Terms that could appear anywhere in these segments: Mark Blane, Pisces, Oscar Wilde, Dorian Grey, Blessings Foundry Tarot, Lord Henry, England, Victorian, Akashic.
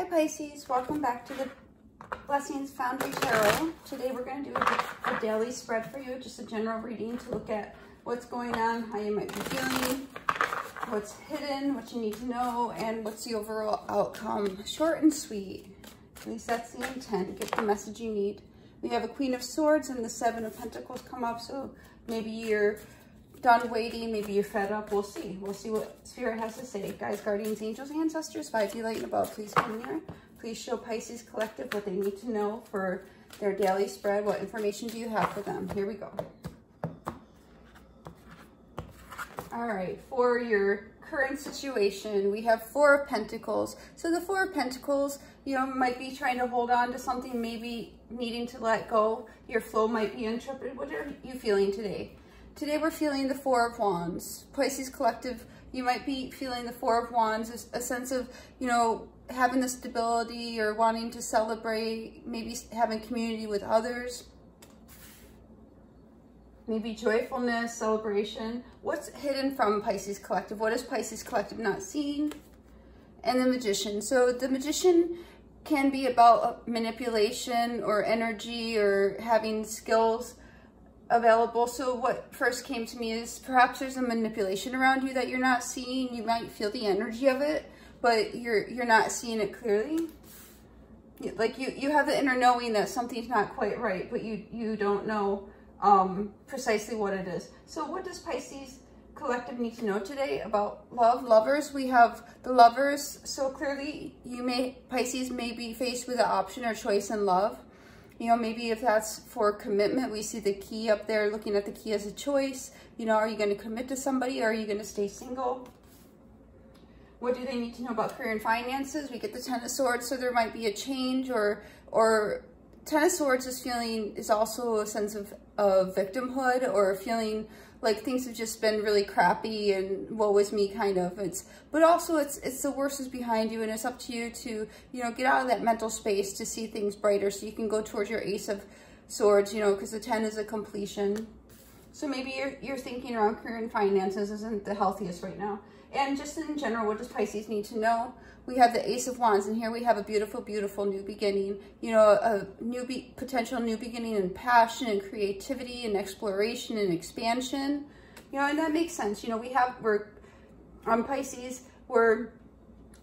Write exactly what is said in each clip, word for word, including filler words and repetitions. Hi Pisces, welcome back to the Blessings Foundry Tarot. Today we're going to do a, a daily spread for you, just a general reading to look at what's going on, how you might be feeling, what's hidden, what you need to know, and what's the overall outcome. Short and sweet, at least that's the intent, get the message you need. We have a Queen of Swords and the Seven of Pentacles come up, so maybe you're done waiting, maybe you're fed up, we'll see. We'll see what Spirit has to say. Guys, guardians, angels, ancestors, five D light and above, please come near. Please show Pisces Collective what they need to know for their daily spread. What information do you have for them? Here we go. All right, for your current situation, we have Four of Pentacles. So the Four of Pentacles, you know, might be trying to hold on to something, maybe needing to let go. Your flow might be interrupted. What are you feeling today? Today we're feeling the Four of Wands. Pisces Collective, you might be feeling the Four of Wands, a sense of, you know, having the stability or wanting to celebrate, maybe having community with others, maybe joyfulness, celebration. What's hidden from Pisces Collective? What is Pisces Collective not seeing? And the Magician. So the Magician can be about manipulation or energy or having skills available. So what first came to me is perhaps there's a manipulation around you that you're not seeing. You might feel the energy of it, but you're you're not seeing it clearly. Like you you have the inner knowing that something's not quite right, but you you don't know um precisely what it is. So what does Pisces Collective need to know today about love? Lovers, we have the Lovers. So clearly you may Pisces may be faced with an option or choice in love. You know, maybe if that's for commitment, we see the key up there, looking at the key as a choice. You know, are you going to commit to somebody or are you going to stay single? What do they need to know about career and finances? We get the Ten of Swords, so there might be a change or, or Ten of Swords is feeling, is also a sense of, of victimhood or feeling like things have just been really crappy and woe is me kind of. It's, but also it's, it's the worst is behind you and it's up to you to, you know, get out of that mental space to see things brighter so you can go towards your Ace of Swords, you know, because the ten is a completion. So maybe you're, you're thinking around career and finances isn't the healthiest right now. And just in general, what does Pisces need to know? We have the Ace of Wands, and here we have a beautiful, beautiful new beginning. You know, a new be potential new beginning in passion and creativity and exploration and expansion. You know, and that makes sense. You know, we have, we're on Pisces, we're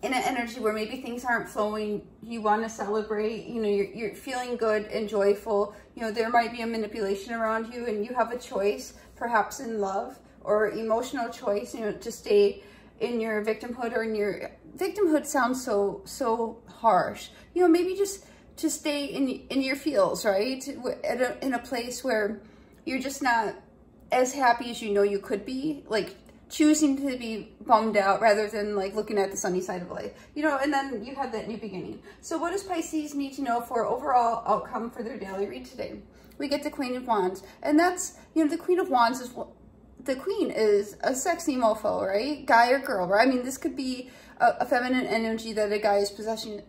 in an energy where maybe things aren't flowing. You want to celebrate, you know, you're, you're feeling good and joyful. You know, there might be a manipulation around you, and you have a choice, perhaps in love or emotional choice, you know, to stay in your victimhood or in your victimhood sounds so, so harsh, you know, maybe just to stay in, in your feels, right? At a, in a place where you're just not as happy as you know you could be, like choosing to be bummed out rather than like looking at the sunny side of life, you know, and then you have that new beginning. So what does Pisces need to know for overall outcome for their daily read today? We get the Queen of Wands, and that's, you know, the Queen of Wands is what, the queen is a sexy mofo, right? Guy or girl, right? I mean, this could be a, a feminine energy that a guy is possessing,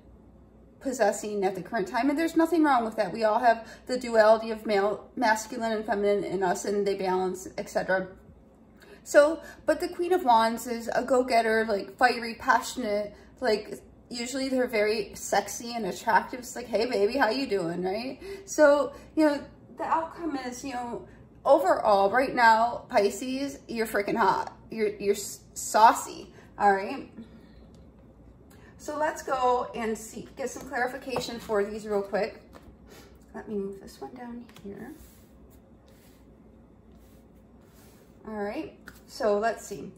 possessing at the current time. And there's nothing wrong with that. We all have the duality of male, masculine and feminine in us, and they balance, et cetera. So, but the Queen of Wands is a go-getter, like fiery, passionate, like usually they're very sexy and attractive. It's like, hey baby, how you doing, right? So, you know, the outcome is, you know, overall, right now, Pisces, you're freaking hot. You're, you're saucy, all right? So let's go and see, get some clarification for these real quick. Let me move this one down here. All right, so let's see.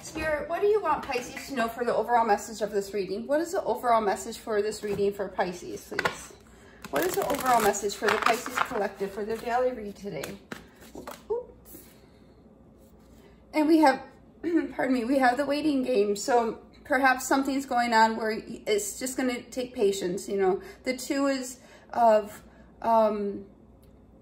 Spirit, what do you want Pisces to know for the overall message of this reading? What is the overall message for this reading for Pisces, please? What is the overall message for the Pisces Collective for their daily read today? Oops. And we have, pardon me, we have the waiting game. So perhaps something's going on where it's just going to take patience, you know. The two is of um,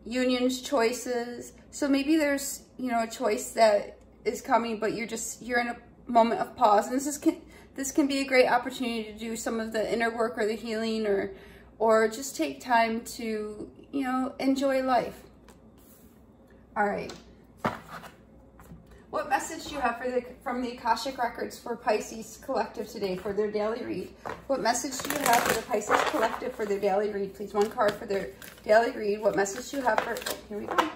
unions, choices. So maybe there's, you know, a choice that is coming, but you're just, you're in a moment of pause. And this is, can, this can be a great opportunity to do some of the inner work or the healing or, or just take time to, you know, enjoy life. All right. What message do you have for the, from the Akashic Records for Pisces Collective today for their daily read? What message do you have for the Pisces Collective for their daily read? Please, one card for their daily read. What message do you have for... Oh, here we go.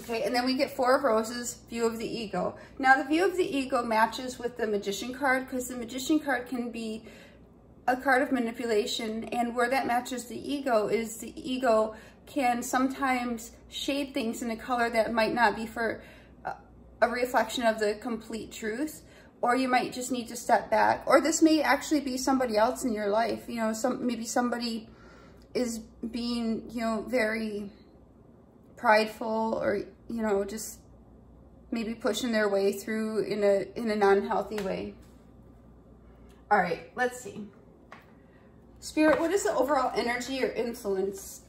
Okay, and then we get Four of Roses, View of the Ego. Now, the View of the Ego matches with the Magician card because the Magician card can be a card of manipulation, and where that matches the ego is the ego can sometimes shade things in a color that might not be for a reflection of the complete truth, or you might just need to step back, or this may actually be somebody else in your life. You know, some maybe somebody is being, you know, very prideful, or, you know, just maybe pushing their way through in a in a non-healthy way. All right, let's see. Spirit, what is the overall energy or influence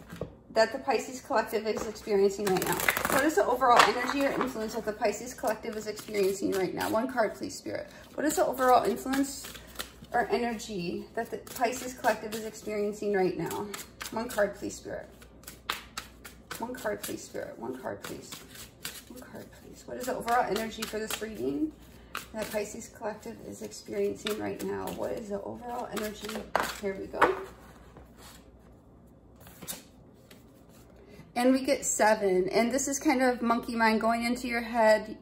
that the Pisces Collective is experiencing right now? What is the overall energy or influence that the Pisces Collective is experiencing right now? One card, please, Spirit. What is the overall influence or energy that the Pisces Collective is experiencing right now? One card, please, Spirit. One card, please, Spirit. One card, please. One card, please. What is the overall energy for this reading that Pisces Collective is experiencing right now? What is the overall energy? Here we go. And we get Seven, and this is kind of monkey mind, going into your head,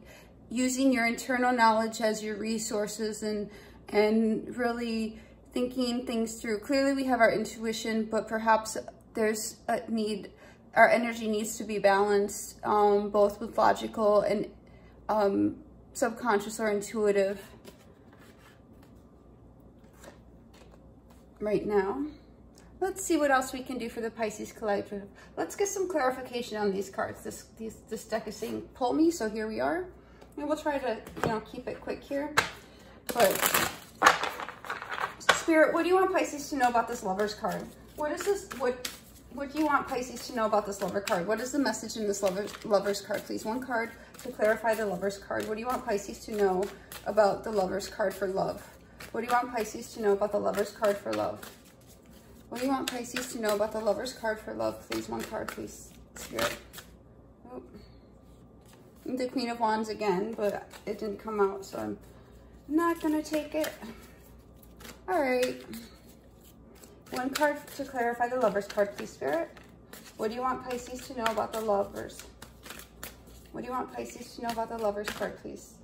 using your internal knowledge as your resources, and and really thinking things through. Clearly we have our intuition, but perhaps there's a need, our energy needs to be balanced, um, both with logical and um, subconscious or intuitive right now. Let's see what else we can do for the Pisces Collective. Let's get some clarification on these cards. This, this, this deck is saying, pull me, so here we are. And we'll try to, you know, keep it quick here. But, Spirit, what do you want Pisces to know about this Lover's card? What is this, what, what do you want Pisces to know about this Lover card? What is the message in this lover, Lover's card, please? One card to clarify the Lover's card. What do you want Pisces to know about the Lover's card for love? What do you want Pisces to know about the Lover's card for love? What do you want Pisces to know about the Lover's card for love? Please, one card, please, Spirit. Oh. The Queen of Wands again, but it didn't come out, so I'm not gonna take it. All right. One card to clarify the Lover's card, please, Spirit. What do you want Pisces to know about the Lovers? What do you want Pisces to know about the Lover's card, please?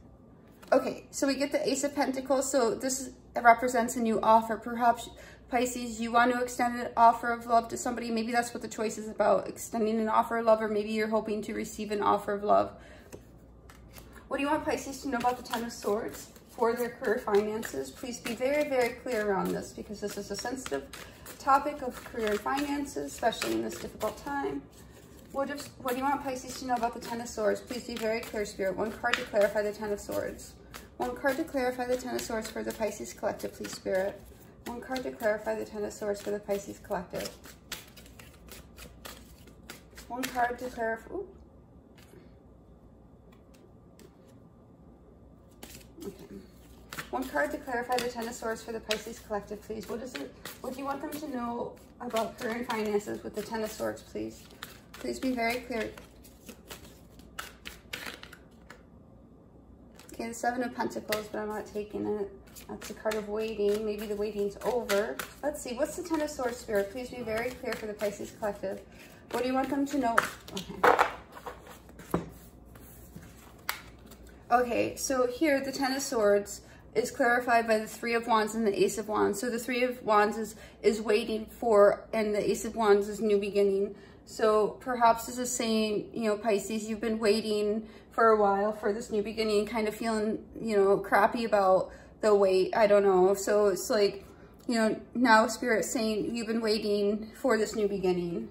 Okay, so we get the Ace of Pentacles. So this is, it represents a new offer. Perhaps, Pisces, you want to extend an offer of love to somebody. Maybe that's what the choice is about, extending an offer of love, or maybe you're hoping to receive an offer of love. What do you want Pisces to know about the Ten of Swords for their career finances? Please be very, very clear around this, because this is a sensitive topic of career and finances, especially in this difficult time. What, if, what do you want Pisces to know about the Ten of Swords? Please be very clear, Spirit. One card to clarify the Ten of Swords. One card to clarify the Ten of Swords for the Pisces Collective, please, Spirit. One card to clarify the Ten of Swords for the Pisces Collective. One card to clarify. Ooh. Okay. One card to clarify the Ten of Swords for the Pisces Collective, please. What is it? What do you want them to know about career and finances with the Ten of Swords, please? Please be very clear. Okay, the Seven of Pentacles, but I'm not taking it. That's the card of waiting. Maybe the waiting's over. Let's see. What's the Ten of Swords, Spirit? Please be very clear for the Pisces Collective. What do you want them to know? Okay. Okay, so here the Ten of Swords is clarified by the Three of Wands and the Ace of Wands. So the Three of Wands is, is waiting for, and the Ace of Wands is new beginning. So perhaps this is saying, you know, Pisces, you've been waiting for a while for this new beginning, kind of feeling, you know, crappy about the wait, I don't know. So it's like, you know, now Spirit's saying you've been waiting for this new beginning.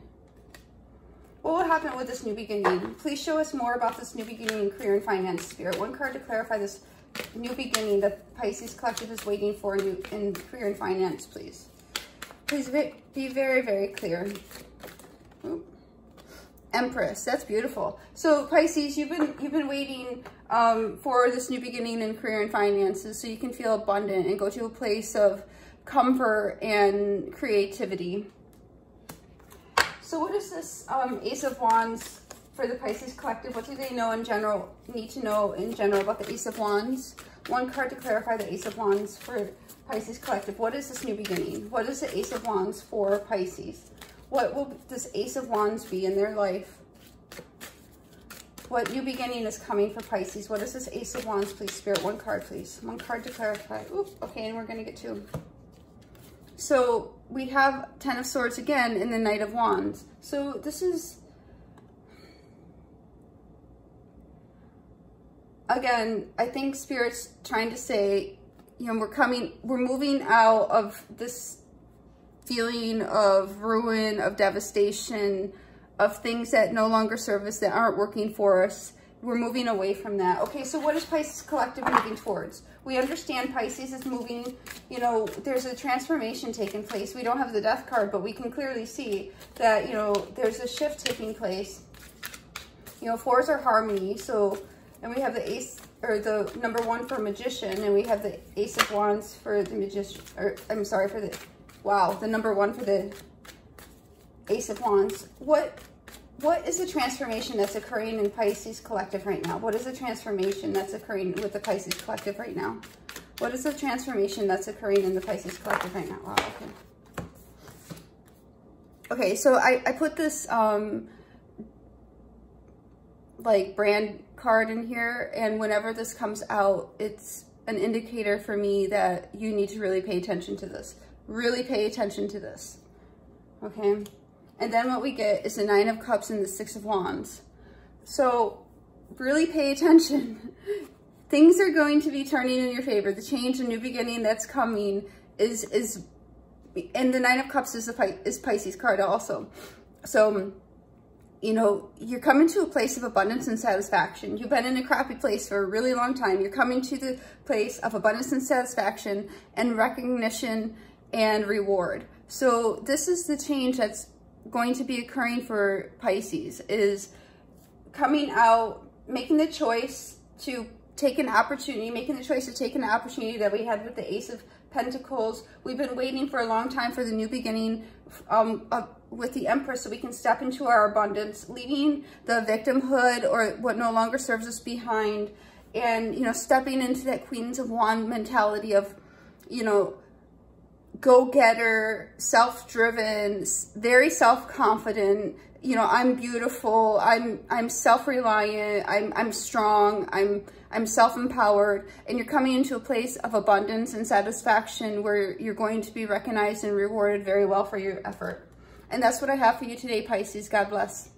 What would happen with this new beginning? Please show us more about this new beginning in career and finance, Spirit. One card to clarify this new beginning that Pisces Collective is waiting for in, in career and finance, please. Please be very, very clear. Oop. Empress, that's beautiful. So Pisces, you've been you've been waiting um, for this new beginning in career and finances, so you can feel abundant and go to a place of comfort and creativity. So what is this um, Ace of Wands for the Pisces Collective. What do they know in general, need to know in general about the Ace of Wands? One card to clarify the Ace of Wands for Pisces Collective. What is this new beginning? What is the Ace of Wands for Pisces? What will this Ace of Wands be in their life? What new beginning is coming for Pisces? What is this Ace of Wands, please, Spirit? One card, please. One card to clarify. Oop, okay, and we're going to get two. So we have Ten of Swords again in the Knight of Wands. So this is... Again, I think Spirit's trying to say, you know, we're coming, we're moving out of this feeling of ruin, of devastation, of things that no longer serve us, that aren't working for us. We're moving away from that. Okay, so what is Pisces Collective moving towards? We understand Pisces is moving, you know, there's a transformation taking place. We don't have the Death card, but we can clearly see that, you know, there's a shift taking place. You know, fours are harmony, so... And we have the ace, or the number one for magician, and we have the Ace of Wands for the magician, or I'm sorry, for the, wow, the number one for the Ace of Wands. What, what is the transformation that's occurring in Pisces Collective right now? What is the transformation that's occurring with the Pisces Collective right now? What is the transformation that's occurring in the Pisces Collective right now? Wow, okay. Okay, so I, I put this, um, like, brand card in here, and whenever this comes out, it's an indicator for me that you need to really pay attention to this. Really pay attention to this, okay? And then what we get is the Nine of Cups and the Six of Wands. So really pay attention. Things are going to be turning in your favor. The change and new beginning that's coming is, is and the Nine of Cups is, the, is Pisces card also. So... You know, you're coming to a place of abundance and satisfaction. You've been in a crappy place for a really long time. You're coming to the place of abundance and satisfaction and recognition and reward. So this is the change that's going to be occurring for Pisces, is coming out, making the choice to take an opportunity, making the choice to take an opportunity that we had with the Ace of Pentacles. We've been waiting for a long time for the new beginning um, of, with the Empress, so we can step into our abundance, leaving the victimhood or what no longer serves us behind, and, you know, stepping into that Queens of Wands mentality of, you know, go-getter, self-driven, very self-confident, you know, I'm beautiful, I'm I'm self-reliant, I'm I'm strong, I'm I'm self-empowered, and you're coming into a place of abundance and satisfaction where you're going to be recognized and rewarded very well for your effort. And that's what I have for you today, Pisces. God bless.